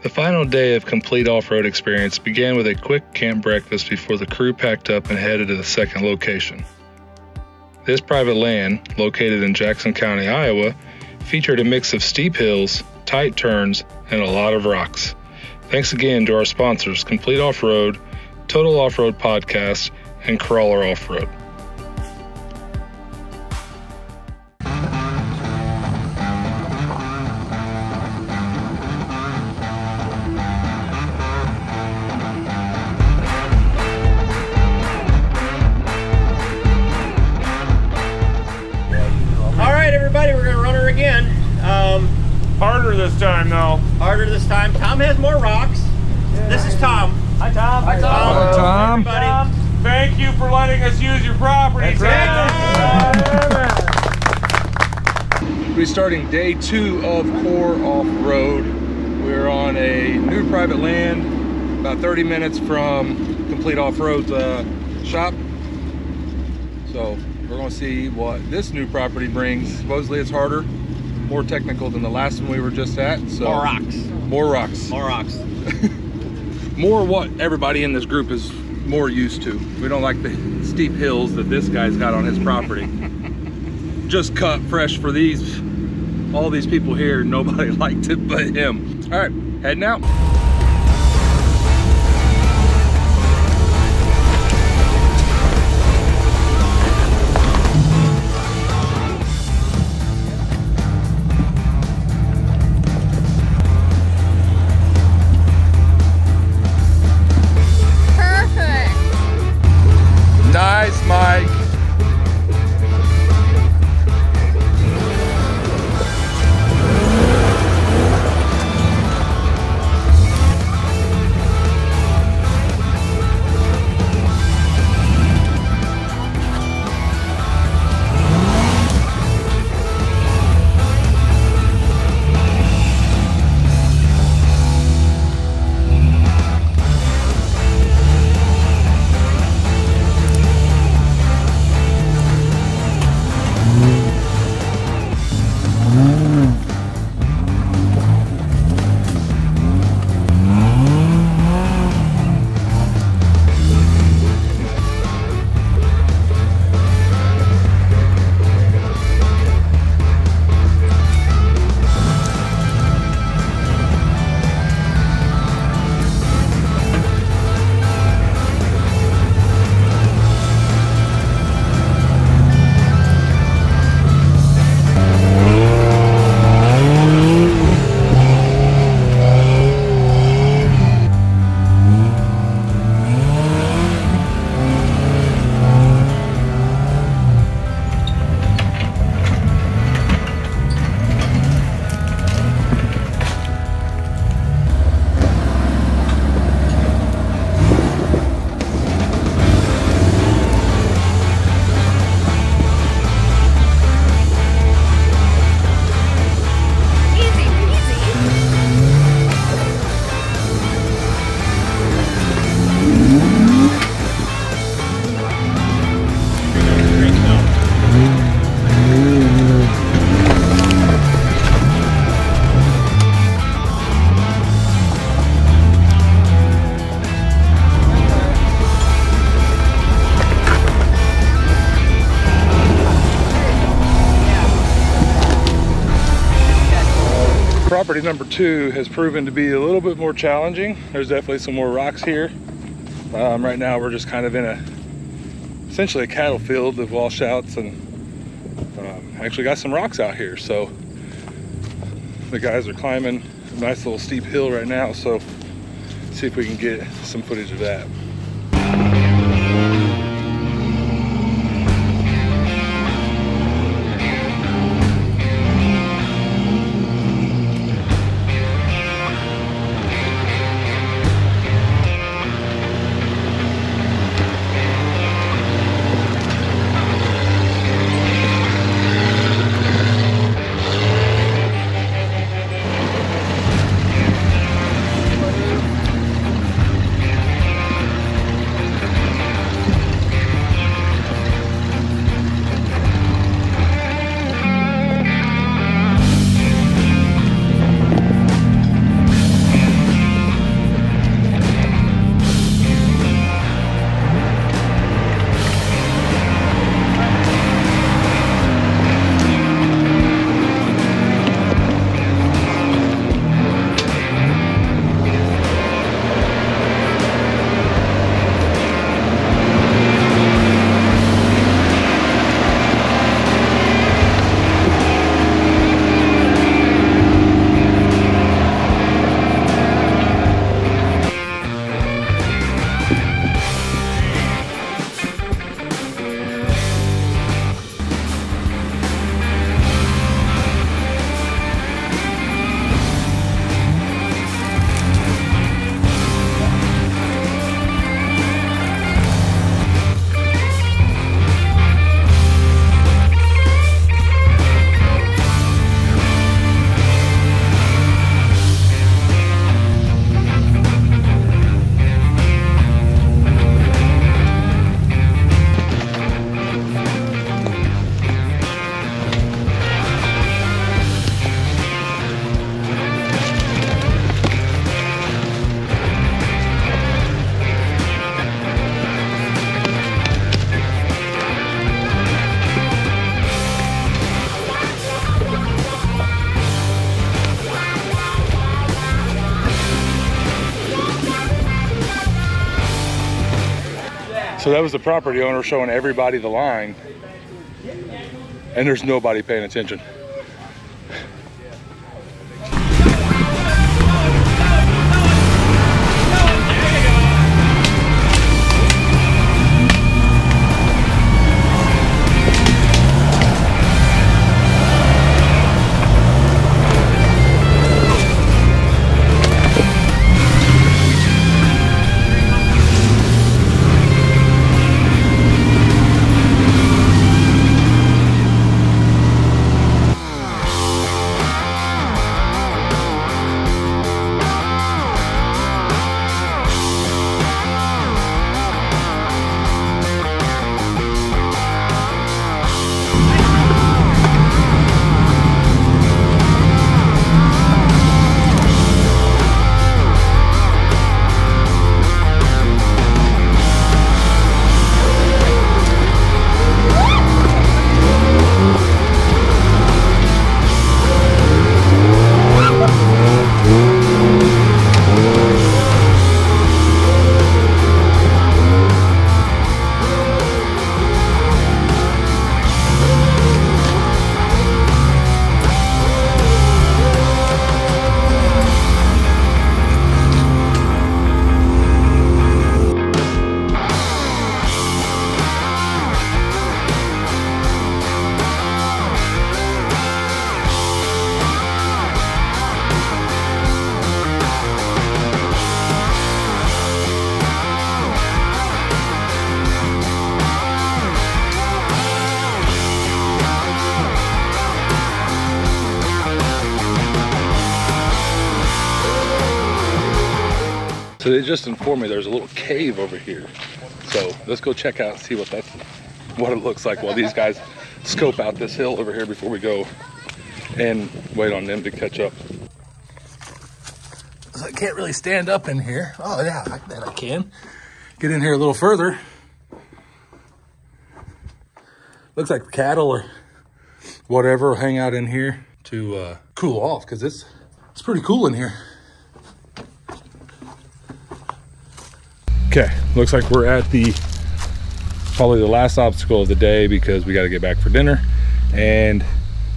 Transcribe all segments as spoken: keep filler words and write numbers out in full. The final day of complete off-road experience began with a quick camp breakfast before the crew packed up and headed to the second location. This private land, located in Jackson County, Iowa, featured a mix of steep hills, tight turns, and a lot of rocks. Thanks again to our sponsors, Complete Off-Road, Total Off-Road Podcast, and Crawler Off-Road. This time though. Harder this time. Tom has more rocks. Yeah, this is Tom. Hi Tom. Hi Tom. Tom. Tom. Thank you for letting us use your property. Right. We're starting day two of CORE Off-Road. We're on a new private land, about thirty minutes from Complete Off-Road's uh, shop. So we're gonna see what this new property brings. Supposedly it's harder. More technical than the last one we were just at. So more rocks. More rocks. More rocks. More what everybody in this group is more used to. We don't like the steep hills that this guy's got on his property. Just cut fresh for these, all these people here. Nobody liked it but him. All right, heading out. Property number two has proven to be a little bit more challenging. There's definitely some more rocks here. Um, right now we're just kind of in a, essentially a cattle field of washouts, and um, actually got some rocks out here. So the guys are climbing a nice little steep hill right now. So see if we can get some footage of that. So that was the property owner showing everybody the line, and there's nobody paying attention. So they just informed me there's a little cave over here. So let's go check out and see what that's, what it looks like while these guys scope out this hill over here before we go and wait on them to catch up. So I can't really stand up in here. Oh yeah, I bet I can. Get in here a little further. Looks like cattle or whatever hang out in here to uh, cool off, because it's, it's pretty cool in here. Okay, looks like we're at the, probably the last obstacle of the day, because we gotta get back for dinner. And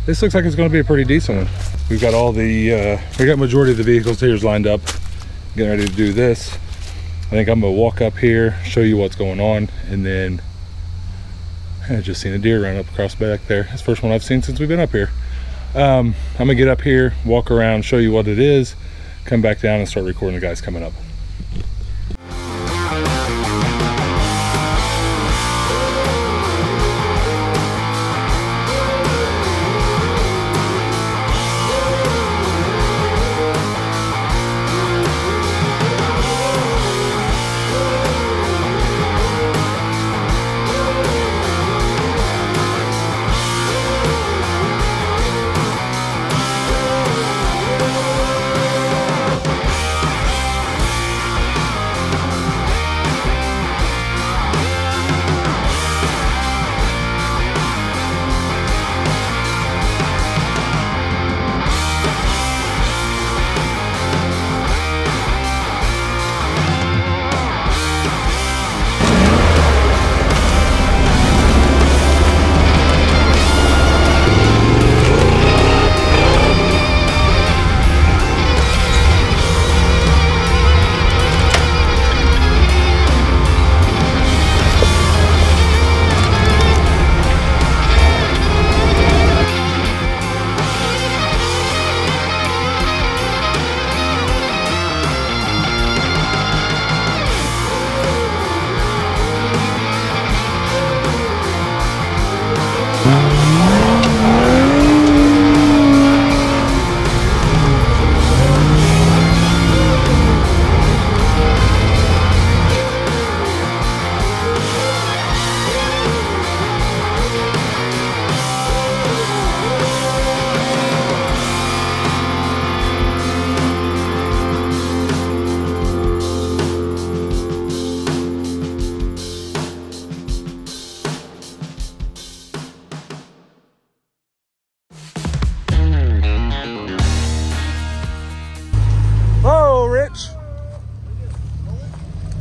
this looks like it's gonna be a pretty decent one. We've got all the, uh, we got majority of the vehicles here lined up, getting ready to do this. I think I'm gonna walk up here, show you what's going on, and then I just seen a deer run up across back there. That's the first one I've seen since we've been up here. Um, I'm gonna get up here, walk around, show you what it is, come back down and start recording the guys coming up.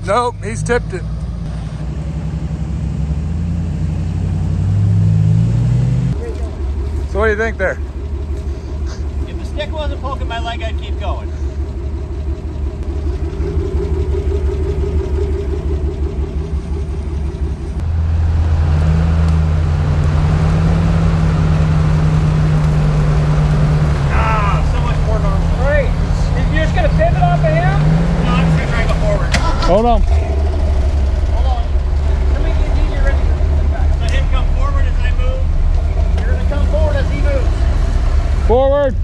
Nope, he's tipped it. So what do you think there? If the stick wasn't poking my leg, I'd keep going. Hold on. Hold on. Let me get you ready for the back. Let him come forward as I move. You're going to come forward as he moves. Forward.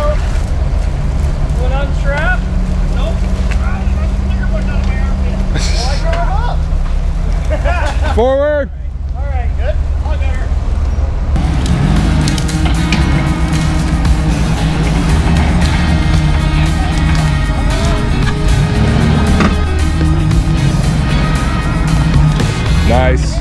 Out. One unstrapped. Nope. I clear one out of my armpit. Well, I drove up. Forward. All right. All right. Good. All better. Nice.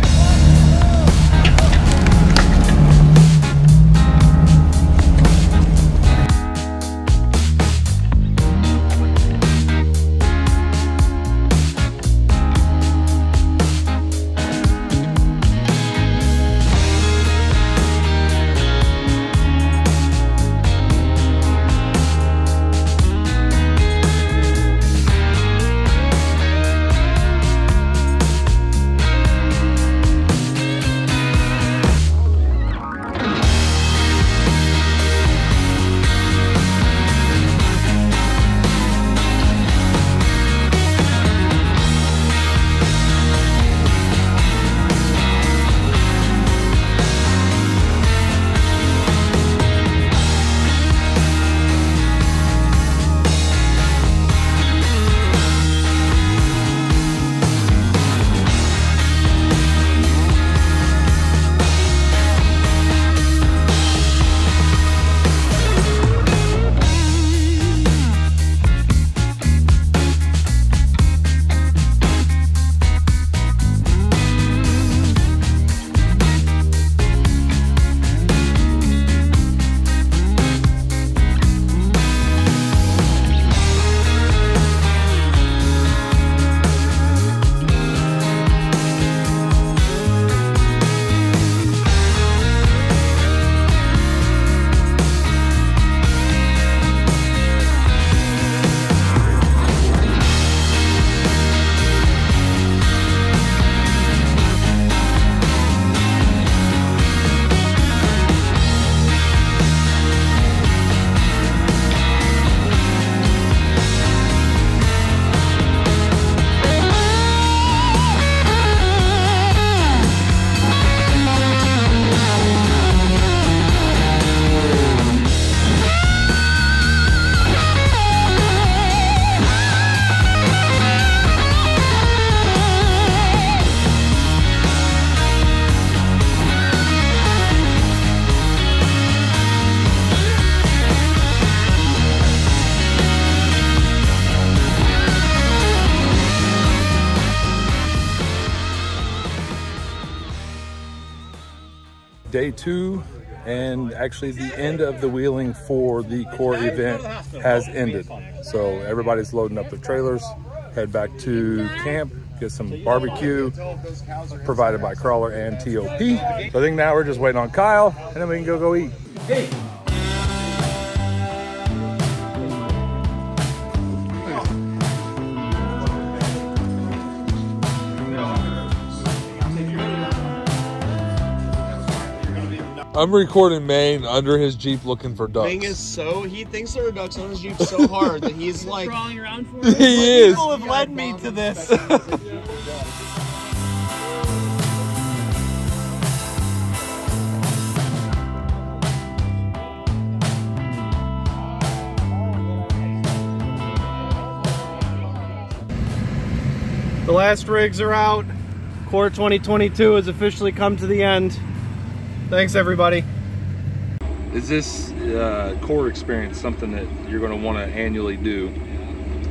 Day two, and actually the end of the wheeling for the CORE event has ended. So everybody's loading up their trailers, head back to camp, get some barbecue provided by Crawler and T O P. So I think now we're just waiting on Kyle, and then we can go go eat. Hey. I'm recording Maine under his Jeep looking for ducks. Maine is so, he thinks there are ducks on his Jeep so hard that he's like, crawling around for it. He like, is. People have led me to this. The last rigs are out. CORE twenty twenty-two has officially come to the end. Thanks, everybody. Is this uh, CORE experience something that you're going to want to annually do?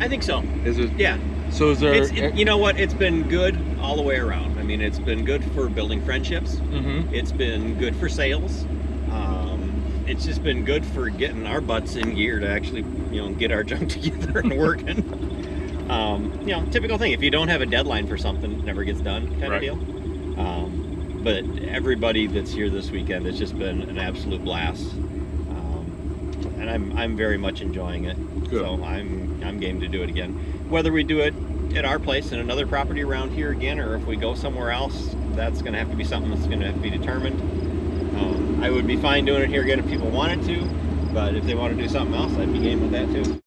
I think so. Is it? Yeah. So is there? It's, it, you know what? It's been good all the way around. I mean, it's been good for building friendships. Mm-hmm. It's been good for sales. Um, it's just been good for getting our butts in gear to actually, you know, get our junk together and working. um, you know, typical thing. If you don't have a deadline for something, it never gets done, kind right. of deal. Um, but everybody that's here this weekend, it's just been an absolute blast. Um, and I'm I'm very much enjoying it. Good. So I'm I'm game to do it again. Whether we do it at our place and another property around here again, or if we go somewhere else, that's going to have to be something that's going to have to be determined. Um, I would be fine doing it here again if people wanted to, but if they want to do something else, I'd be game with that too.